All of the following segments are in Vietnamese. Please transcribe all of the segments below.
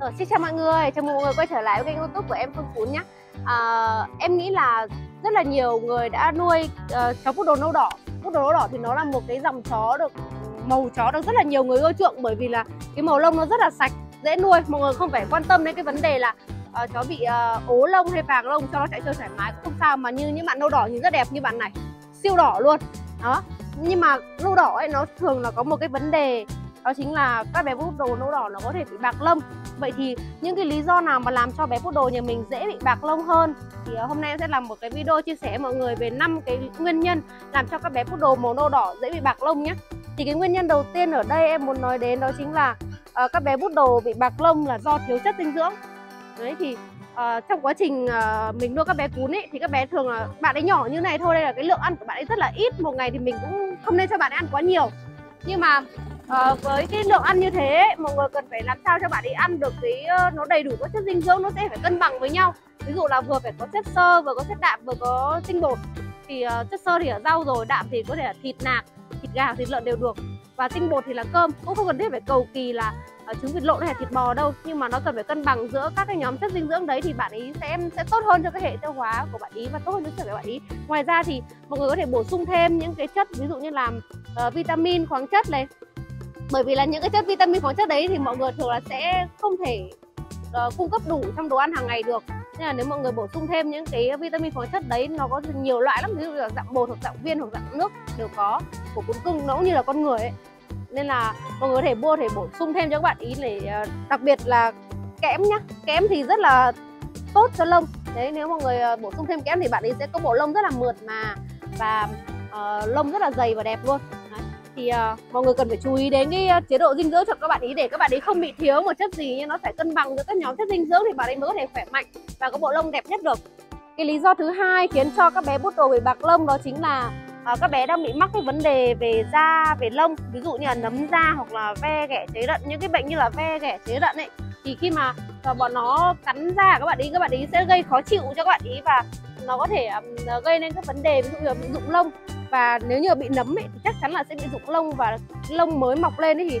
Rồi, xin chào mọi người, chào mừng mọi người quay trở lại với kênh YouTube của em Phương Cún nhé. Em nghĩ là rất là nhiều người đã nuôi chó Poodle nâu đỏ. Poodle nâu đỏ thì nó là một cái dòng chó được màu chó được rất là nhiều người ưa chuộng, bởi vì là cái màu lông nó rất là sạch, dễ nuôi. Mọi người không phải quan tâm đến cái vấn đề là chó bị ố lông hay vàng lông, cho nó chạy chơi thoải mái cũng không sao. Mà như những bạn nâu đỏ nhìn rất đẹp như bạn này, siêu đỏ luôn đó. Nhưng mà nâu đỏ ấy nó thường là có một cái vấn đề, đó chính là các bé Poodle nâu đỏ nó có thể bị bạc lông. Vậy thì những cái lý do nào mà làm cho bé Poodle nhà mình dễ bị bạc lông hơn, thì hôm nay em sẽ làm một cái video chia sẻ mọi người về 5 cái nguyên nhân làm cho các bé Poodle màu nâu đỏ dễ bị bạc lông nhé. Thì cái nguyên nhân đầu tiên ở đây em muốn nói đến đó chính là các bé Poodle bị bạc lông là do thiếu chất dinh dưỡng. Đấy thì trong quá trình mình nuôi các bé cún ấy, thì các bé thường là bạn ấy nhỏ như này thôi, đây là cái lượng ăn của bạn ấy rất là ít. Một ngày thì mình cũng không nên cho bạn ấy ăn quá nhiều, nhưng mà với cái lượng ăn như thế ấy, mọi người cần phải làm sao cho bạn ấy ăn được cái nó đầy đủ các chất dinh dưỡng, nó sẽ phải cân bằng với nhau. Ví dụ là vừa phải có chất xơ, vừa có chất đạm, vừa có tinh bột. Thì chất xơ thì ở rau rồi, đạm thì có thể là thịt nạc, thịt gà, thịt lợn đều được, và tinh bột thì là cơm. Cũng không cần thiết phải cầu kỳ là trứng vịt lộn hay thịt bò đâu, nhưng mà nó cần phải cân bằng giữa các cái nhóm chất dinh dưỡng đấy, thì bạn ý sẽ tốt hơn cho cái hệ tiêu hóa của bạn ý và tốt hơn cho sức khỏe của bạn ý. Ngoài ra thì mọi người có thể bổ sung thêm những cái chất ví dụ như là vitamin, khoáng chất này, bởi vì là những cái chất vitamin, khoáng chất đấy thì mọi người thường là sẽ không thể cung cấp đủ trong đồ ăn hàng ngày được. Nên là nếu mọi người bổ sung thêm những cái vitamin, khoáng chất đấy, nó có nhiều loại lắm, ví dụ là dạng bột hoặc dạng viên hoặc dạng nước đều có, của cún cưng nó cũng như là con người ấy. Nên là mọi người có thể mua, thể bổ sung thêm cho các bạn ý, để đặc biệt là kẽm nhá. Kẽm thì rất là tốt cho lông. Đấy, nếu mọi người bổ sung thêm kẽm thì bạn ấy sẽ có bộ lông rất là mượt mà, và lông rất là dày và đẹp luôn. Đấy. Thì mọi người cần phải chú ý đến cái chế độ dinh dưỡng cho các bạn ý, để các bạn ấy không bị thiếu một chất gì, nhưng nó phải cân bằng giữa các nhóm chất dinh dưỡng thì bạn ấy mới có thể khỏe mạnh và có bộ lông đẹp nhất được. Cái lý do thứ hai khiến cho các bé Poodle bị bạc lông đó chính là các bé đang bị mắc cái vấn đề về da, về lông, ví dụ như là nấm da hoặc là ve ghẻ chế đận. Những cái bệnh như là ve ghẻ chế đận ấy, thì khi mà bọn nó cắn da các bạn ý sẽ gây khó chịu cho các bạn ý, và nó có thể gây nên các vấn đề ví dụ như là bị rụng lông. Và nếu như là bị nấm ấy, thì chắc chắn là sẽ bị rụng lông, và lông mới mọc lên ấy, thì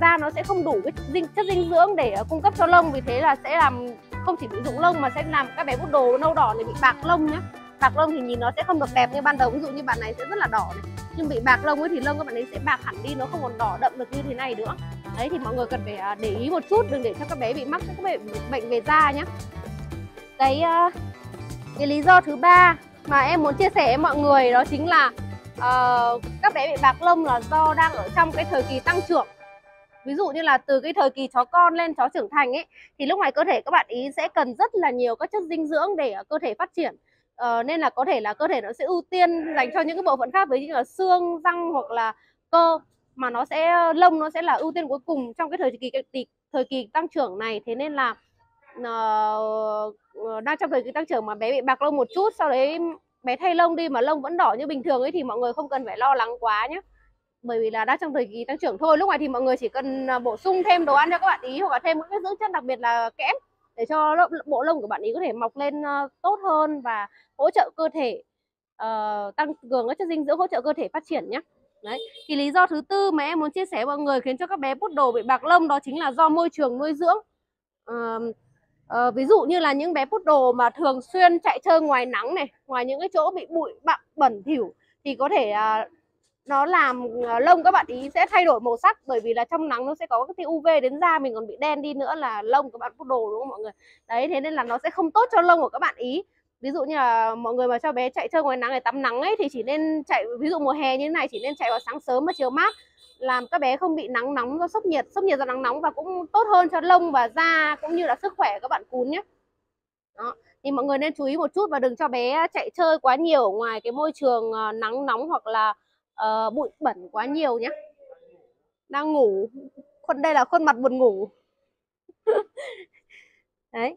da nó sẽ không đủ cái chất dinh dưỡng để cung cấp cho lông, vì thế là sẽ làm không chỉ bị rụng lông mà sẽ làm các bé Poodle nâu đỏ này bị bạc lông nhá. Bạc lông thì nhìn nó sẽ không được đẹp như ban đầu, ví dụ như bạn này sẽ rất là đỏ này, nhưng bị bạc lông ấy thì lông các bạn ấy sẽ bạc hẳn đi, nó không còn đỏ đậm được như thế này nữa. Đấy thì mọi người cần phải để ý một chút, đừng để cho các bé bị mắc các bệnh về da nhé. Cái lý do thứ ba mà em muốn chia sẻ với mọi người đó chính là các bé bị bạc lông là do đang ở trong cái thời kỳ tăng trưởng. Ví dụ như là từ cái thời kỳ chó con lên chó trưởng thành ấy, thì lúc này cơ thể các bạn ý sẽ cần rất là nhiều các chất dinh dưỡng để cơ thể phát triển. Nên là có thể là cơ thể nó sẽ ưu tiên dành cho những cái bộ phận khác, ví dụ như là xương, răng hoặc là cơ, mà nó sẽ lông nó sẽ là ưu tiên cuối cùng trong cái thời kỳ tăng trưởng này. Thế nên là đang trong thời kỳ tăng trưởng mà bé bị bạc lông một chút, sau đấy bé thay lông đi mà lông vẫn đỏ như bình thường ấy, thì mọi người không cần phải lo lắng quá nhé, bởi vì là đang trong thời kỳ tăng trưởng thôi. Lúc này thì mọi người chỉ cần bổ sung thêm đồ ăn cho các bạn ý, hoặc là thêm các dưỡng chất, đặc biệt là kẽm, để cho bộ lông của bạn ý có thể mọc lên tốt hơn và hỗ trợ cơ thể, tăng cường các chất dinh dưỡng hỗ trợ cơ thể phát triển nhé. Đấy. Thì lý do thứ tư mà em muốn chia sẻ với mọi người khiến cho các bé Poodle bị bạc lông đó chính là do môi trường nuôi dưỡng. Ví dụ như là những bé Poodle mà thường xuyên chạy chơi ngoài nắng này, ngoài những cái chỗ bị bụi bặm bẩn thỉu, thì có thể nó làm lông các bạn ý sẽ thay đổi màu sắc, bởi vì là trong nắng nó sẽ có các tia UV đến da mình còn bị đen đi nữa là lông các bạn Poodle, đúng không mọi người? Đấy, thế nên là nó sẽ không tốt cho lông của các bạn ý. Ví dụ như là mọi người mà cho bé chạy chơi ngoài nắng để tắm nắng ấy, thì chỉ nên chạy, ví dụ mùa hè như thế này, chỉ nên chạy vào sáng sớm và chiều mát, làm các bé không bị nắng nóng do sốc nhiệt do nắng nóng, và cũng tốt hơn cho lông và da cũng như là sức khỏe các bạn cún nhé. Đó. Thì mọi người nên chú ý một chút và đừng cho bé chạy chơi quá nhiều ngoài cái môi trường nắng nóng hoặc là bụi bẩn quá nhiều nhé. Đang ngủ, đây là khuôn mặt buồn ngủ. Đấy.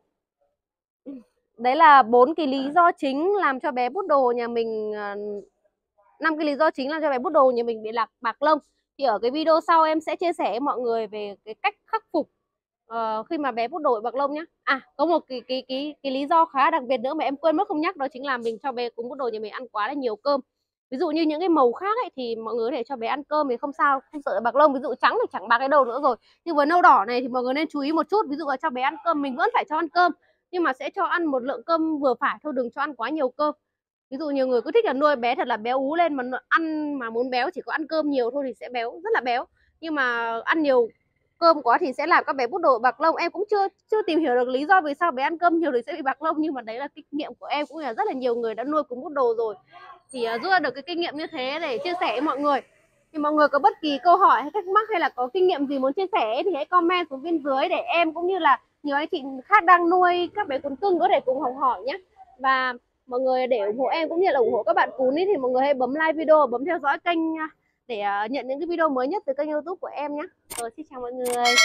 Đấy là 4 cái lý do chính làm cho bé Poodle nhà mình, 5 cái lý do chính làm cho bé Poodle nhà mình bị bạc lông. Thì ở cái video sau em sẽ chia sẻ với mọi người về cái cách khắc phục khi mà bé Poodle bị bạc lông nhé. À, có một cái lý do khá đặc biệt nữa mà em quên mất không nhắc, đó chính là mình cho bé cún Poodle nhà mình ăn quá là nhiều cơm. Ví dụ như những cái màu khác ấy thì mọi người để cho bé ăn cơm thì không sao, không sợ bạc lông. Ví dụ trắng thì chẳng bạc cái đầu nữa rồi. Nhưng với nâu đỏ này thì mọi người nên chú ý một chút. Ví dụ là cho bé ăn cơm, mình vẫn phải cho ăn cơm, nhưng mà sẽ cho ăn một lượng cơm vừa phải thôi, đừng cho ăn quá nhiều cơm. Ví dụ nhiều người cứ thích là nuôi bé thật là béo ú lên, mà ăn mà muốn béo chỉ có ăn cơm nhiều thôi thì sẽ béo, rất là béo. Nhưng mà ăn nhiều cơm quá thì sẽ làm các bé bút đổ bạc lông. Em cũng chưa tìm hiểu được lý do vì sao bé ăn cơm nhiều thì sẽ bị bạc lông, nhưng mà đấy là kinh nghiệm của em, cũng là rất là nhiều người đã nuôi cùng bút đồ rồi, thì rút ra được cái kinh nghiệm như thế để chia sẻ với mọi người. Thì mọi người có bất kỳ câu hỏi hay thắc mắc hay là có kinh nghiệm gì muốn chia sẻ thì hãy comment xuống bên dưới để em cũng như là nhiều anh chị khác đang nuôi các bé cún cưng có thể cùng học hỏi nhé. Và mọi người để ủng hộ em cũng như là ủng hộ các bạn cún ấy thì mọi người hãy bấm like video, bấm theo dõi kênh để nhận những cái video mới nhất từ kênh YouTube của em nhé. Rồi, xin chào mọi người.